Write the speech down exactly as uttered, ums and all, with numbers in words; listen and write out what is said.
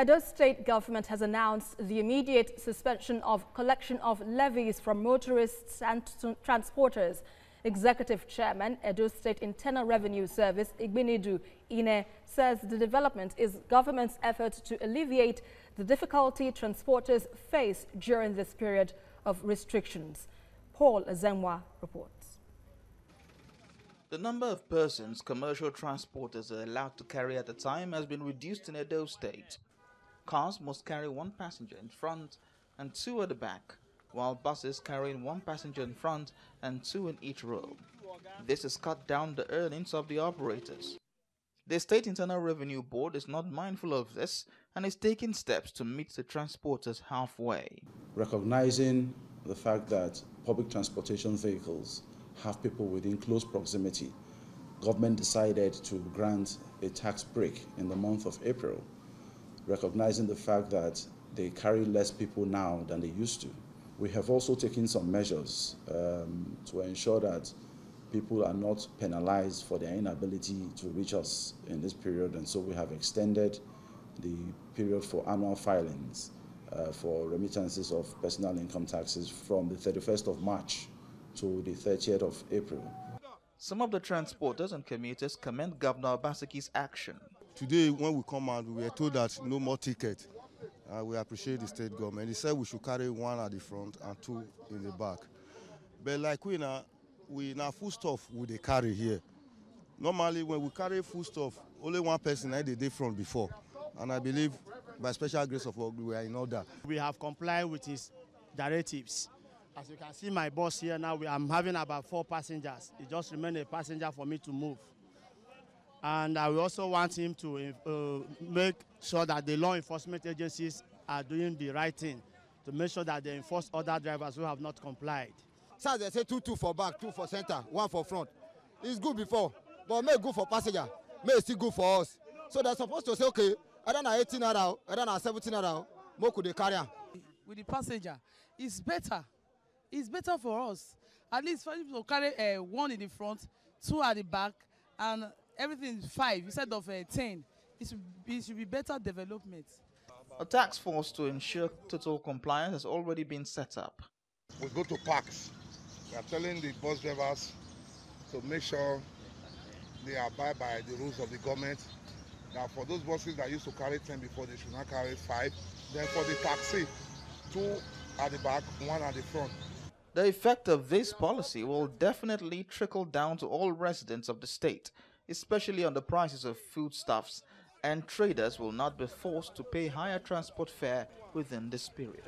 Edo state government has announced the immediate suspension of collection of levies from motorists and transporters. Executive Chairman, Edo State Internal Revenue Service, Igbinidu Inneh, says the development is government's effort to alleviate the difficulty transporters face during this period of restrictions. Paul Ezenwa reports. The number of persons commercial transporters are allowed to carry at a time has been reduced in Edo State. Cars must carry one passenger in front and two at the back, while buses carrying one passenger in front and two in each row. This has cut down the earnings of the operators. The State Internal Revenue Board is not mindful of this and is taking steps to meet the transporters halfway. Recognizing the fact that public transportation vehicles have people within close proximity, government decided to grant a tax break in the month of April, recognizing the fact that they carry less people now than they used to. We have also taken some measures um, to ensure that people are not penalized for their inability to reach us in this period, and so we have extended the period for annual filings uh, for remittances of personal income taxes from the thirty-first of March to the thirtieth of April. Some of the transporters and commuters commend Governor Obaseki's action. Today, when we come out, we were told that no more ticket. Uh, we appreciate the state government. He said we should carry one at the front and two in the back. But like we now, we now foodstuff we they carry here. Normally, when we carry foodstuff, only one person had the day front before. And I believe, by special grace of God, we are in order. We have complied with his directives. As you can see, my boss here now, we, I'm having about four passengers. It just remains a passenger for me to move. And I also want him to uh, make sure that the law enforcement agencies are doing the right thing to make sure that they enforce other drivers who have not complied. Sir, they say two, two for back, two for center, one for front. It's good before, but may good for passenger, may it's still good for us. So they're supposed to say, okay, I don't know eighteen now, I don't know seventeen now, more could they carry on? With the passenger, it's better. It's better for us. At least for people to carry uh, one in the front, two at the back, and everything is five instead of uh, ten. It should, be, it should be better development. A task force to ensure total compliance has already been set up. We go to parks. We are telling the bus drivers to make sure they abide by the rules of the government. Now, for those buses that used to carry ten before, they should not carry five. Then for the taxi, two at the back, one at the front. The effect of this policy will definitely trickle down to all residents of the state, especially on the prices of foodstuffs, and traders will not be forced to pay higher transport fare within this period.